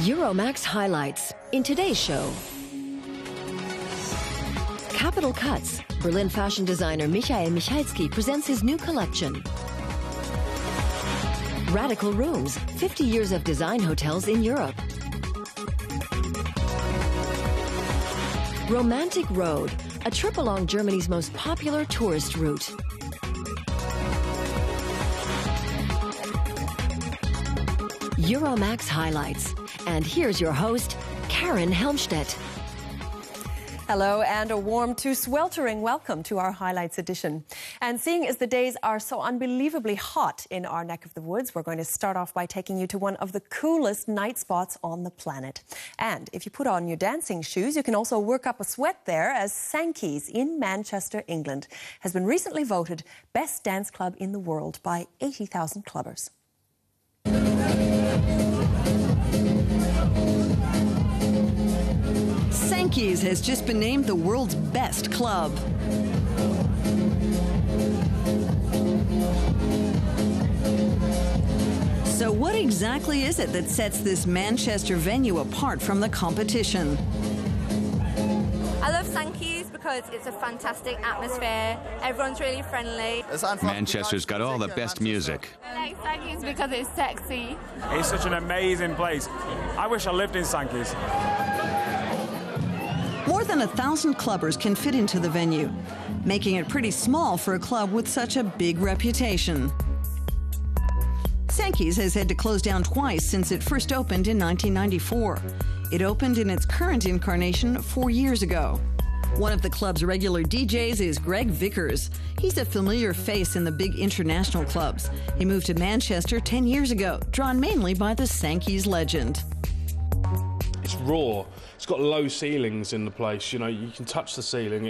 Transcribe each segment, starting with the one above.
Euromaxx highlights in today's show. Capital Cuts. Berlin fashion designer Michael Michalsky presents his new collection. Radical Rooms. 50 years of design hotels in Europe. Romantic Road. A trip along Germany's most popular tourist route. Euromaxx highlights. And here's your host, Karen Helmstedt. Hello and a warm to sweltering welcome to our highlights edition. And seeing as the days are so unbelievably hot in our neck of the woods, we're going to start off by taking you to one of the coolest night spots on the planet. And if you put on your dancing shoes, you can also work up a sweat there, as Sankeys in Manchester, England, has been recently voted best dance club in the world by 80,000 clubbers. Sankeys has just been named the world's best club. So what exactly is it that sets this Manchester venue apart from the competition? I love Sankeys because it's a fantastic atmosphere. Everyone's really friendly. Manchester's got all the best music. I like Sankeys because it's sexy. It's such an amazing place. I wish I lived in Sankeys. More than 1,000 clubbers can fit into the venue, making it pretty small for a club with such a big reputation. Sankeys has had to close down twice since it first opened in 1994. It opened in its current incarnation 4 years ago. One of the club's regular DJs is Greg Vickers. He's a familiar face in the big international clubs. He moved to Manchester 10 years ago, drawn mainly by the Sankeys legend. It's raw. It's got low ceilings in the place, you know, you can touch the ceiling,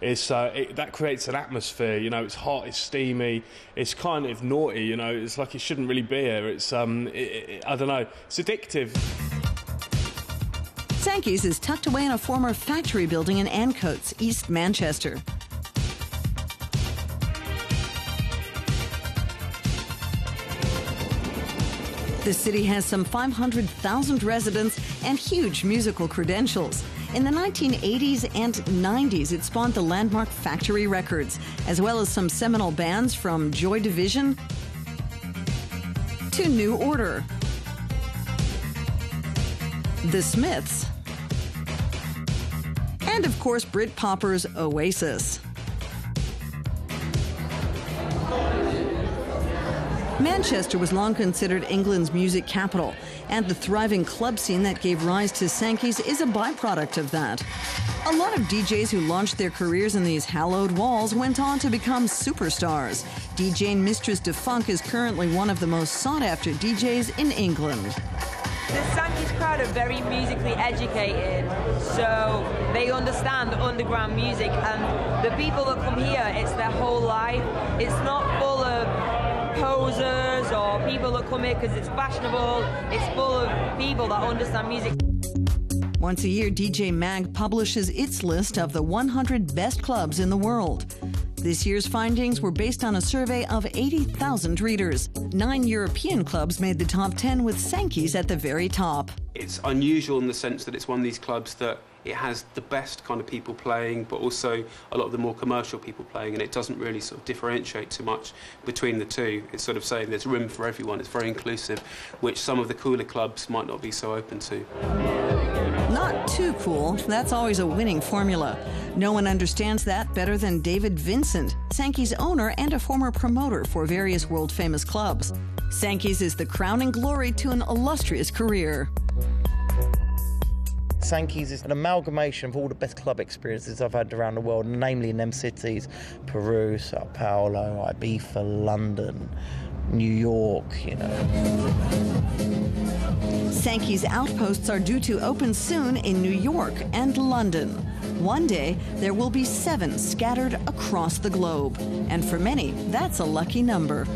that creates an atmosphere, you know, it's hot, it's steamy, it's kind of naughty, you know, it's like it shouldn't really be here, it's, I don't know, it's addictive. Sankeys is tucked away in a former factory building in Ancoats, East Manchester. The city has some 500,000 residents and huge musical credentials. In the 1980s and 90s, it spawned the landmark Factory Records, as well as some seminal bands from Joy Division to New Order, The Smiths, and of course Britpop's Oasis. Manchester was long considered England's music capital, and the thriving club scene that gave rise to Sankeys is a byproduct of that. A lot of DJs who launched their careers in these hallowed walls went on to become superstars. DJ Mistress Defunk is currently one of the most sought-after DJs in England. The Sankeys crowd are very musically educated, so they understand the underground music, and the people that come here, it's their whole life. It's not full of posers or people that come here because it's fashionable. It's full of people that understand music. Once a year, DJ Mag publishes its list of the 100 best clubs in the world. This year's findings were based on a survey of 80,000 readers. 9 European clubs made the top 10 with Sankeys at the very top. It's unusual in the sense that it's one of these clubs that it has the best kind of people playing, but also a lot of the more commercial people playing, and it doesn't really sort of differentiate too much between the two. It's sort of saying there's room for everyone, it's very inclusive, which some of the cooler clubs might not be so open to. Not too cool, that's always a winning formula. No one understands that better than David Vincent, Sankeys' owner and a former promoter for various world-famous clubs. Sankeys is the crowning glory to an illustrious career. Sankeys is an amalgamation of all the best club experiences I've had around the world, namely in them cities: Peru, Sao Paulo, Ibiza, London, New York, you know. Sankeys outposts are due to open soon in New York and London. One day, there will be 7 scattered across the globe. And for many, that's a lucky number.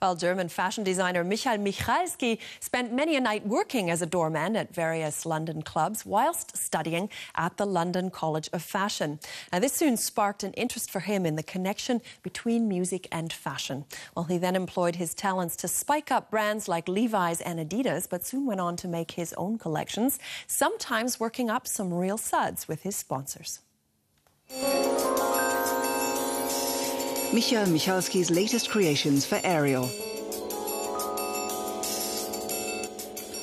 while German fashion designer Michael Michalsky spent many a night working as a doorman at various London clubs whilst studying at the London College of Fashion. Now, this soon sparked an interest for him in the connection between music and fashion. Well, he then employed his talents to spike up brands like Levi's and Adidas, but soon went on to make his own collections, sometimes working up some real suds with his sponsors. Michael Michalsky's latest creations for Ariel.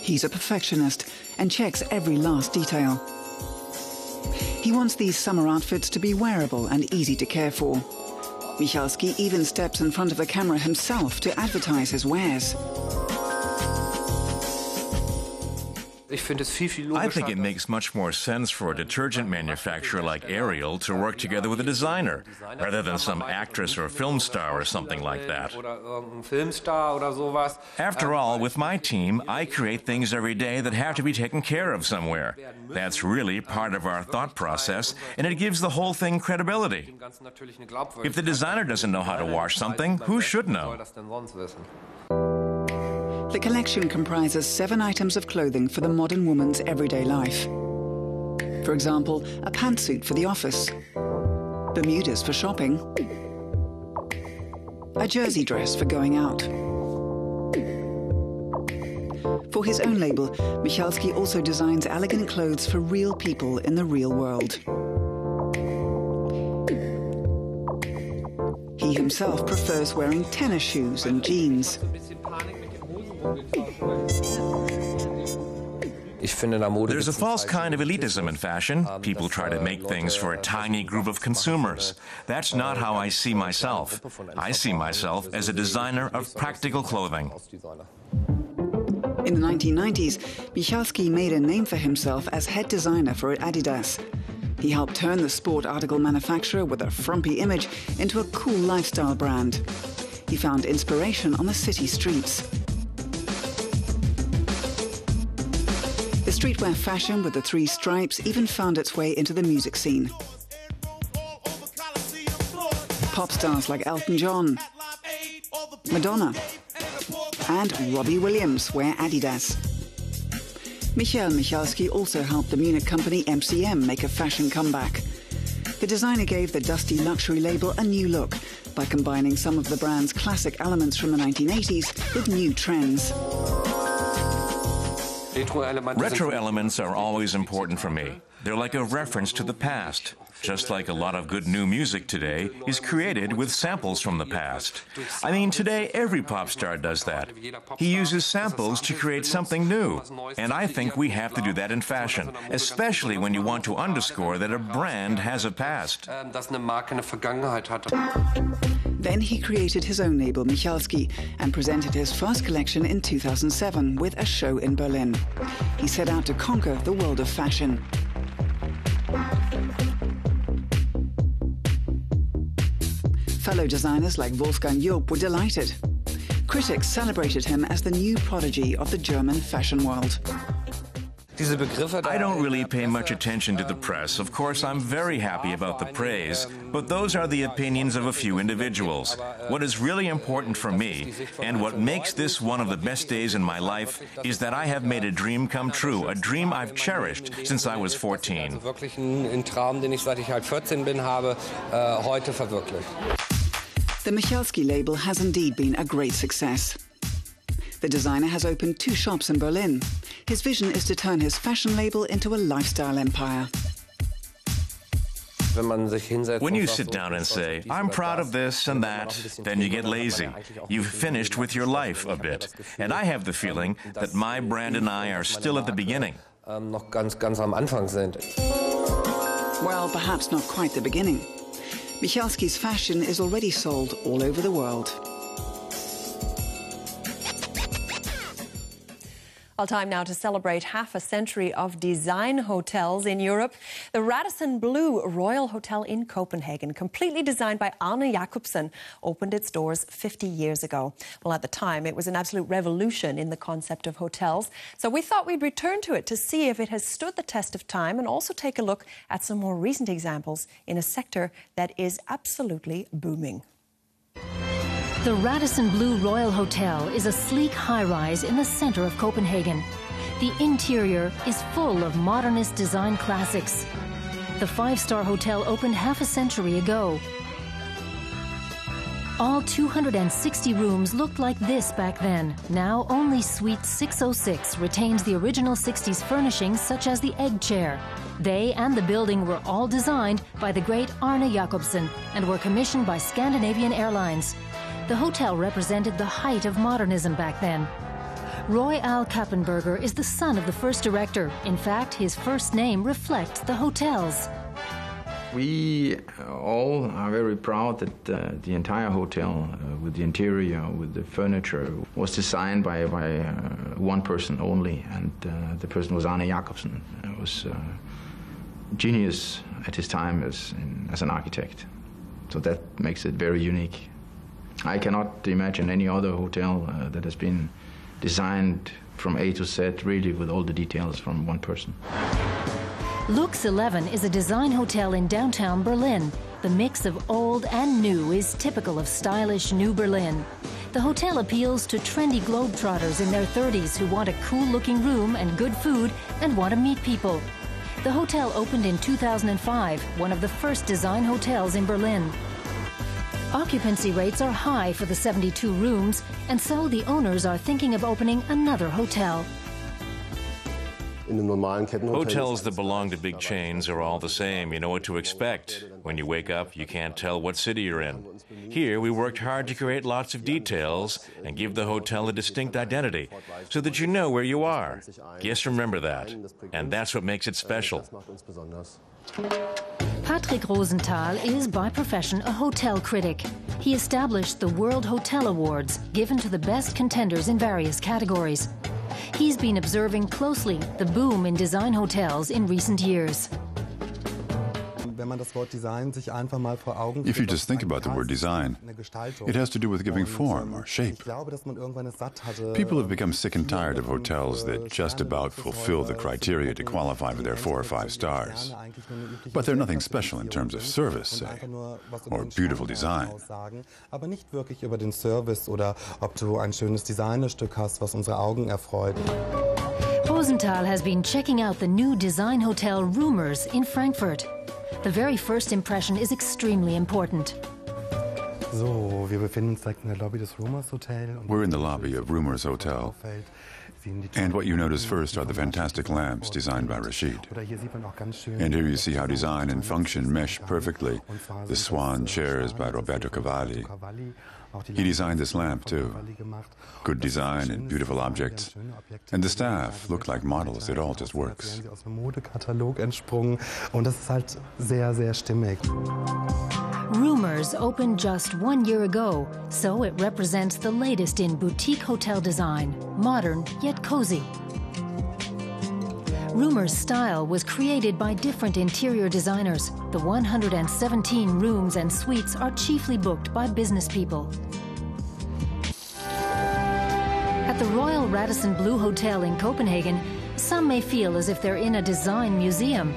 He's a perfectionist and checks every last detail. He wants these summer outfits to be wearable and easy to care for. Michalsky even steps in front of a camera himself to advertise his wares. I think it makes much more sense for a detergent manufacturer like Ariel to work together with a designer, rather than some actress or film star or something like that. After all, with my team, I create things every day that have to be taken care of somewhere. That's really part of our thought process, and it gives the whole thing credibility. If the designer doesn't know how to wash something, who should know? The collection comprises 7 items of clothing for the modern woman's everyday life. For example, a pantsuit for the office, Bermudas for shopping, a jersey dress for going out. For his own label, Michalsky also designs elegant clothes for real people in the real world. He himself prefers wearing tennis shoes and jeans. There's a false kind of elitism in fashion. People try to make things for a tiny group of consumers. That's not how I see myself. I see myself as a designer of practical clothing. In the 1990s, Michalsky made a name for himself as head designer for Adidas. He helped turn the sport article manufacturer with a frumpy image into a cool lifestyle brand. He found inspiration on the city streets. The streetwear fashion with the 3 stripes even found its way into the music scene. Pop stars like Elton John, Madonna, and Robbie Williams wear Adidas. Michael Michalsky also helped the Munich company MCM make a fashion comeback. The designer gave the dusty luxury label a new look by combining some of the brand's classic elements from the 1980s with new trends. Retro elements are always important for me. They're like a reference to the past. Just like a lot of good new music today is created with samples from the past. I mean, today every pop star does that. He uses samples to create something new. And I think we have to do that in fashion, especially when you want to underscore that a brand has a past. Then he created his own label, Michalsky, and presented his first collection in 2007 with a show in Berlin. He set out to conquer the world of fashion. Fellow designers like Wolfgang Joop were delighted. Critics celebrated him as the new prodigy of the German fashion world. I don't really pay much attention to the press. Of course, I'm very happy about the praise, but those are the opinions of a few individuals. What is really important for me, and what makes this one of the best days in my life, is that I have made a dream come true, a dream I've cherished since I was 14. The Michalsky label has indeed been a great success. The designer has opened 2 shops in Berlin. His vision is to turn his fashion label into a lifestyle empire. When you sit down and say, I'm proud of this and that, then you get lazy. You've finished with your life a bit. And I have the feeling that my brand and I are still at the beginning. Well, perhaps not quite the beginning. Michalsky's fashion is already sold all over the world. Well, time now to celebrate half a century of design hotels in Europe. The Radisson Blu Royal Hotel in Copenhagen, completely designed by Arne Jacobsen, opened its doors 50 years ago. Well, at the time, it was an absolute revolution in the concept of hotels. So we thought we'd return to it to see if it has stood the test of time and also take a look at some more recent examples in a sector that is absolutely booming. The Radisson Blu Royal Hotel is a sleek high-rise in the center of Copenhagen. The interior is full of modernist design classics. The five-star hotel opened half a century ago. All 260 rooms looked like this back then. Now only Suite 606 retains the original 60s furnishings such as the egg chair. They and the building were all designed by the great Arne Jacobsen and were commissioned by Scandinavian Airlines. The hotel represented the height of modernism back then. Roy Al Kappenberger is the son of the first director. In fact, his first name reflects the hotel's. We all are very proud that the entire hotel, with the interior, with the furniture, was designed by one person only, and the person was Arne Jacobsen. He was genius at his time as an architect. So that makes it very unique. I cannot imagine any other hotel that has been designed from A to Z, really with all the details from one person. Lux 11 is a design hotel in downtown Berlin. The mix of old and new is typical of stylish New Berlin. The hotel appeals to trendy globetrotters in their 30s who want a cool-looking room and good food and want to meet people. The hotel opened in 2005, one of the first design hotels in Berlin. Occupancy rates are high for the 72 rooms, and so the owners are thinking of opening another hotel. Hotels that belong to big chains are all the same. You know what to expect. When you wake up, you can't tell what city you're in. Here, we worked hard to create lots of details and give the hotel a distinct identity so that you know where you are. Guests remember that, and that's what makes it special. Patrick Rosenthal is, by profession, a hotel critic. He established the World Hotel Awards, given to the best contenders in various categories. He's been observing closely the boom in design hotels in recent years. If you just think about the word design, it has to do with giving form or shape. People have become sick and tired of hotels that just about fulfill the criteria to qualify for their 4 or 5 stars. But they're nothing special in terms of service, say, or beautiful design. Rosenthal has been checking out the new design hotel Rumors in Frankfurt. The very first impression is extremely important. We're in the lobby of Rumors Hotel, and what you notice first are the fantastic lamps designed by Rashid. And here you see how design and function mesh perfectly. The swan chairs by Roberto Cavalli. He designed this lamp, too. Good design and beautiful objects. And the staff looked like models. It all just works. Rumors opened just 1 year ago, so it represents the latest in boutique hotel design, modern yet cozy. Rumors' style was created by different interior designers. The 117 rooms and suites are chiefly booked by business people. At the Royal Radisson Blu Hotel in Copenhagen, some may feel as if they're in a design museum.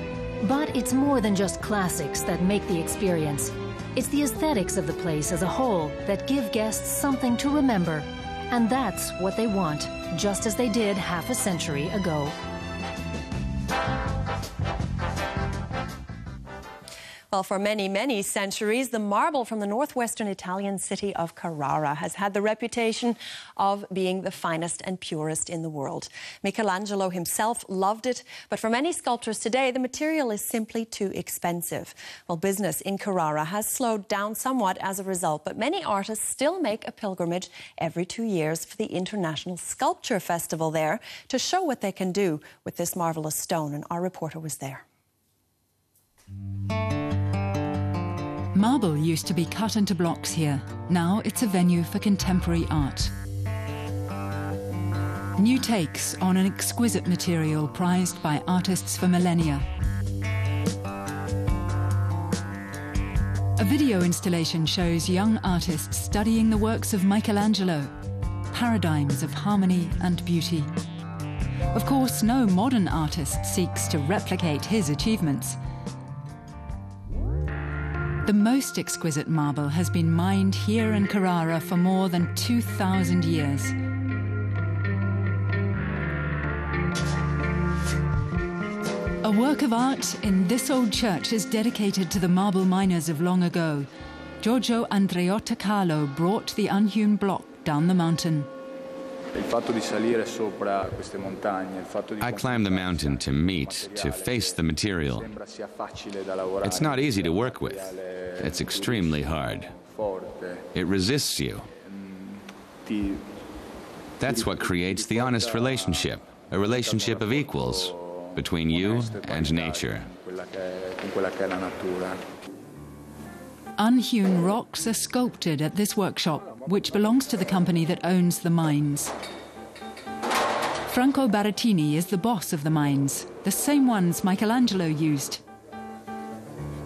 But it's more than just classics that make the experience. It's the aesthetics of the place as a whole that give guests something to remember. And that's what they want, just as they did half a century ago. Well, for many, many centuries, the marble from the northwestern Italian city of Carrara has had the reputation of being the finest and purest in the world. Michelangelo himself loved it, but for many sculptors today, the material is simply too expensive. Well, business in Carrara has slowed down somewhat as a result, but many artists still make a pilgrimage every 2 years for the International Sculpture Festival there to show what they can do with this marvelous stone, and our reporter was there. Marble used to be cut into blocks here. Now it's a venue for contemporary art. New takes on an exquisite material prized by artists for millennia. A video installation shows young artists studying the works of Michelangelo, paradigms of harmony and beauty. Of course, no modern artist seeks to replicate his achievements. The most exquisite marble has been mined here in Carrara for more than 2,000 years. A work of art in this old church is dedicated to the marble miners of long ago. Giorgio Andreotta Carlo brought the unhewn block down the mountain. I climbed the mountain to face the material. It's not easy to work with. It's extremely hard. It resists you. That's what creates the honest relationship, a relationship of equals between you and nature. Unhewn rocks are sculpted at this workshop, which belongs to the company that owns the mines. Franco Baratini is the boss of the mines, the same ones Michelangelo used.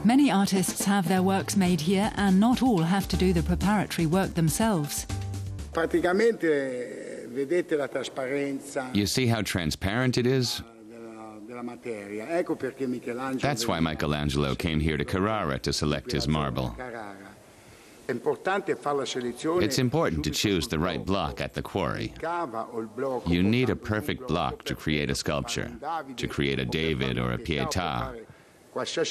Many artists have their works made here, and not all have to do the preparatory work themselves. You see how transparent it is? That's why Michelangelo came here to Carrara to select his marble. It's important to choose the right block at the quarry. You need a perfect block to create a sculpture, to create a David or a Pietà.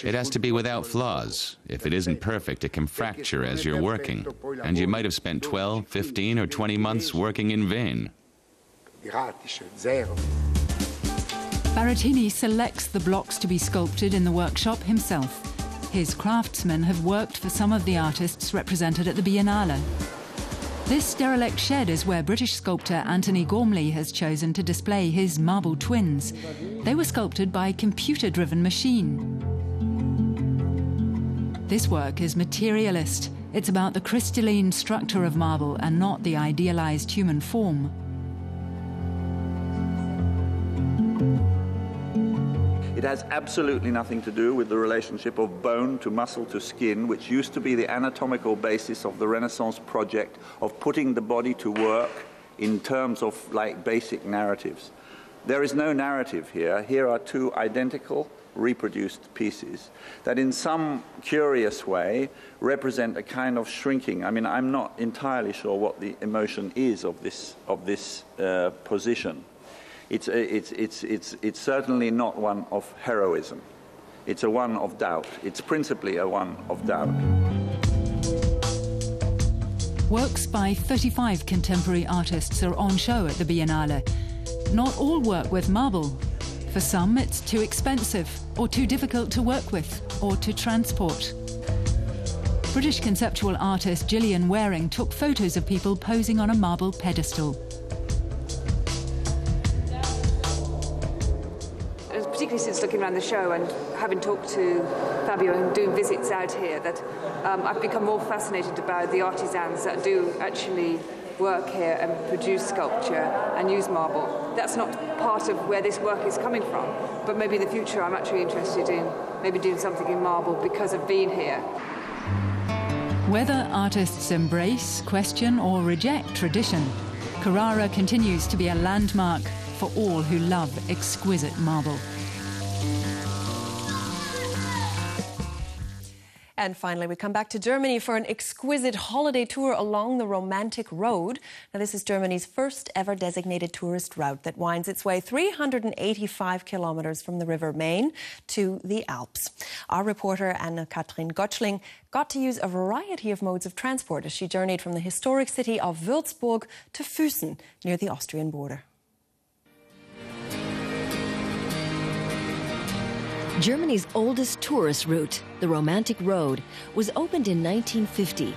It has to be without flaws. If it isn't perfect, it can fracture as you're working, and you might have spent 12, 15, or 20 months working in vain. Baratini selects the blocks to be sculpted in the workshop himself. His craftsmen have worked for some of the artists represented at the Biennale. This derelict shed is where British sculptor Anthony Gormley has chosen to display his marble twins. They were sculpted by a computer-driven machine. This work is materialist. It's about the crystalline structure of marble and not the idealized human form. It has absolutely nothing to do with the relationship of bone to muscle to skin, which used to be the anatomical basis of the Renaissance project of putting the body to work in terms of like basic narratives. There is no narrative here. Here are two identical reproduced pieces that in some curious way represent a kind of shrinking. I mean, I'm not entirely sure what the emotion is of this position. It's certainly not one of heroism. It's a one of doubt. It's principally a one of doubt. Works by 35 contemporary artists are on show at the Biennale. Not all work with marble. For some, it's too expensive, or too difficult to work with, or to transport. British conceptual artist Gillian Waring took photos of people posing on a marble pedestal. Particularly since looking around the show and having talked to Fabio and doing visits out here, that I've become more fascinated about the artisans that do actually work here and produce sculpture and use marble. That's not part of where this work is coming from, but maybe in the future I'm actually interested in maybe doing something in marble because of being here. Whether artists embrace, question or reject tradition, Carrara continues to be a landmark for all who love exquisite marble. And finally, we come back to Germany for an exquisite holiday tour along the Romantic Road. Now, this is Germany's first ever designated tourist route that winds its way 385 kilometers from the River Main to the Alps. Our reporter Anne-Katrin Gottschling got to use a variety of modes of transport as she journeyed from the historic city of Würzburg to Füssen near the Austrian border. Germany's oldest tourist route, the Romantic Road, was opened in 1950,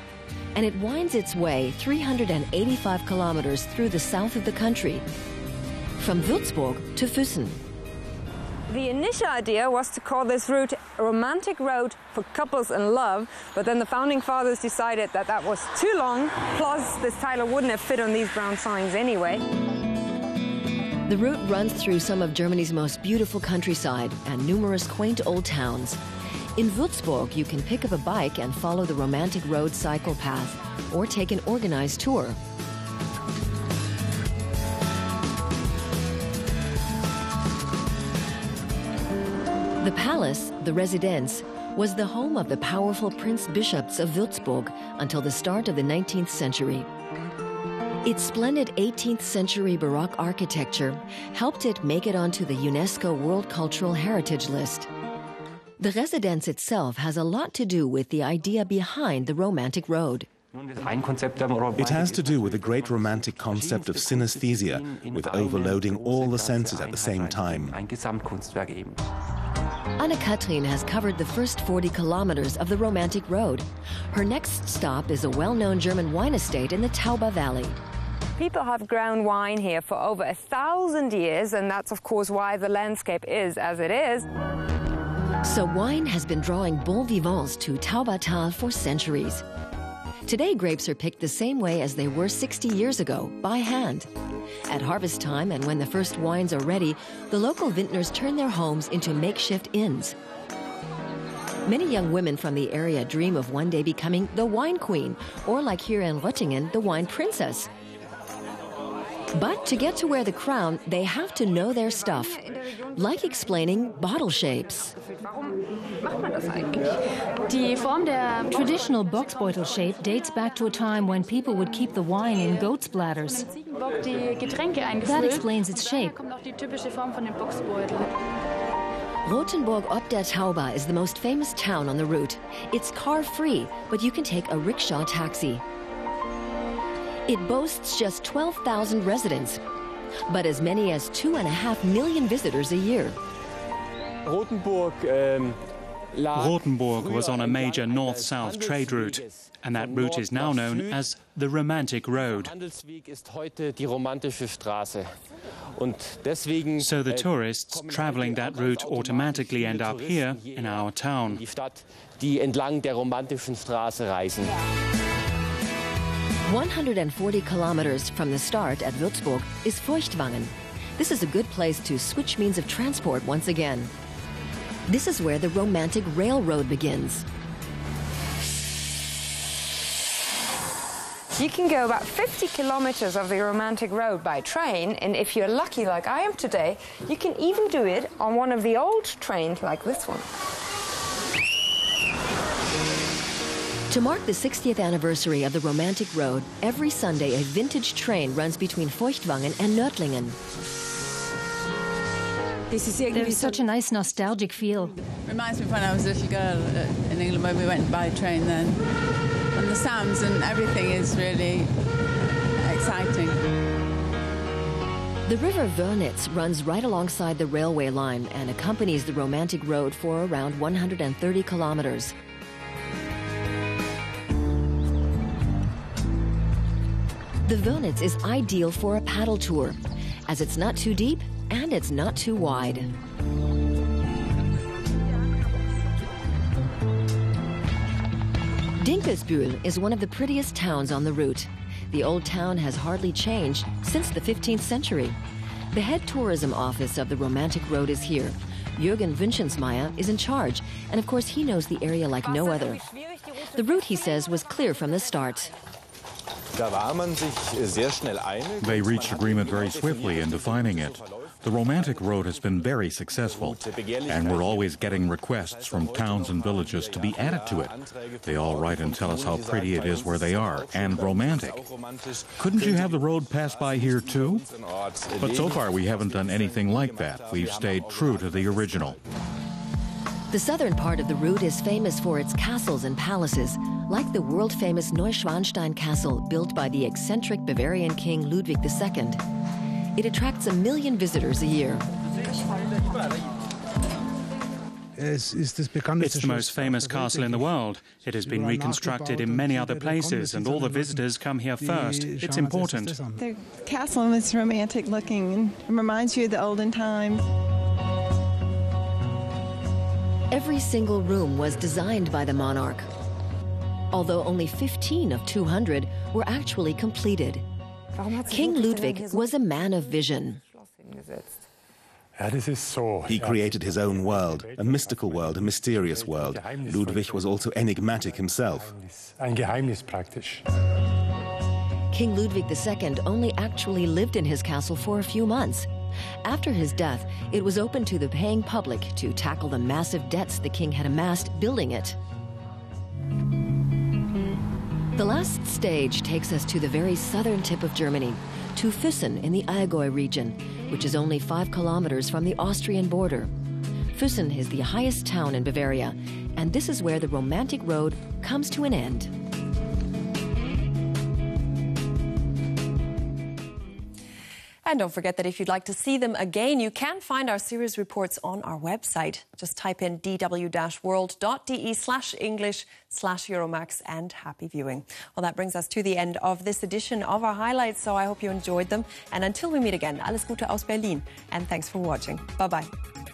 and it winds its way 385 kilometers through the south of the country, from Würzburg to Füssen. The initial idea was to call this route a romantic road for couples in love, but then the founding fathers decided that that was too long, plus this title wouldn't have fit on these brown signs anyway. The route runs through some of Germany's most beautiful countryside and numerous quaint old towns. In Würzburg, you can pick up a bike and follow the Romantic Road cycle path or take an organized tour. The palace, the Residenz, was the home of the powerful prince-bishops of Würzburg until the start of the 19th century. Its splendid 18th-century Baroque architecture helped it make it onto the UNESCO World Cultural Heritage List. The residence itself has a lot to do with the idea behind the Romantic Road. It has to do with the great romantic concept of synesthesia, with overloading all the senses at the same time. Anne-Katrin has covered the first 40 kilometers of the Romantic Road. Her next stop is a well-known German wine estate in the Tauber Valley. People have grown wine here for over 1,000 years, and that's of course why the landscape is as it is. So wine has been drawing bon vivants to Taubertal for centuries. Today, grapes are picked the same way as they were 60 years ago, by hand. At harvest time and when the first wines are ready, the local vintners turn their homes into makeshift inns. Many young women from the area dream of one day becoming the wine queen, or like here in Röttingen, the wine princess. But to get to wear the crown, they have to know their stuff, like explaining bottle shapes. The traditional boxbeutel shape dates back to a time when people would keep the wine in goat's bladders. That explains its shape. Rothenburg ob der Tauber is the most famous town on the route. It's car-free, but you can take a rickshaw taxi. It boasts just 12,000 residents, but as many as 2.5 million visitors a year. Rothenburg was on a major north-south trade route, and that route is now known as the Romantic Road. So the tourists traveling that route automatically end up here in our town. Die entlang der romantischen Straße reisen. 140 kilometers from the start at Würzburg is Feuchtwangen. This is a good place to switch means of transport once again. This is where the Romantic Railroad begins. You can go about 50 kilometers of the Romantic Road by train, and if you're lucky like I am today, you can even do it on one of the old trains like this one. To mark the 60th anniversary of the Romantic Road, every Sunday a vintage train runs between Feuchtwangen and Nördlingen. There's such a nice nostalgic feel. Reminds me of when I was a little girl in England when we went by train then. And the sounds and everything is really exciting. The river Wörnitz runs right alongside the railway line and accompanies the Romantic Road for around 130 kilometers. The Wörnitz is ideal for a paddle tour, as it's not too deep and it's not too wide. Dinkelsbühl is one of the prettiest towns on the route. The old town has hardly changed since the 15th century. The head tourism office of the Romantic Road is here. Jürgen Winchensmeier is in charge, and of course he knows the area like no other. The route, he says, was clear from the start. They reached agreement very swiftly in defining it. The Romantic Road has been very successful, and we're always getting requests from towns and villages to be added to it. They all write and tell us how pretty it is where they are, and romantic. Couldn't you have the road pass by here too? But so far we haven't done anything like that. We've stayed true to the original. The southern part of the route is famous for its castles and palaces, like the world-famous Neuschwanstein Castle built by the eccentric Bavarian king Ludwig II. It attracts 1 million visitors a year. It's the most famous castle in the world. It has been reconstructed in many other places, and all the visitors come here first. It's important. The castle is romantic looking and reminds you of the olden times. Every single room was designed by the monarch, although only 15 of 200 were actually completed. King Ludwig was a man of vision. He created his own world, a mystical world, a mysterious world. Ludwig was also enigmatic himself. King Ludwig II only actually lived in his castle for a few months. After his death, it was open to the paying public to tackle the massive debts the king had amassed building it. The last stage takes us to the very southern tip of Germany, to Füssen in the Allgäu region, which is only 5 kilometers from the Austrian border. Füssen is the highest town in Bavaria, and this is where the Romantic Road comes to an end. And don't forget that if you'd like to see them again, you can find our series reports on our website. Just type in dw-world.de/English/Euromaxx and happy viewing. Well, that brings us to the end of this edition of our highlights, so I hope you enjoyed them. And until we meet again, alles Gute aus Berlin. And thanks for watching. Bye-bye.